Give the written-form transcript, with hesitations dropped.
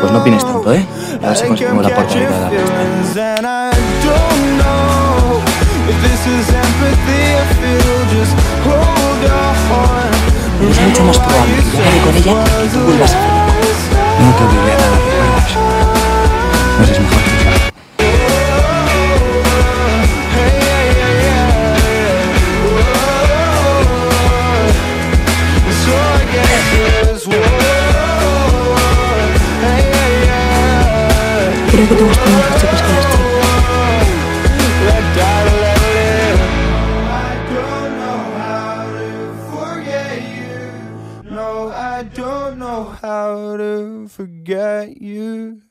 pues no opines tanto, ¿eh? A ver si conseguimos la oportunidad de darle a esta. Es mucho más probable que yo acabe con ella y tú vuelvas a mí. No te obligaré a nada, ¿recuerdas? No eres mejor que yo. Creo que te gustan más los chicos que las chicas. No, I don't know how to forget you.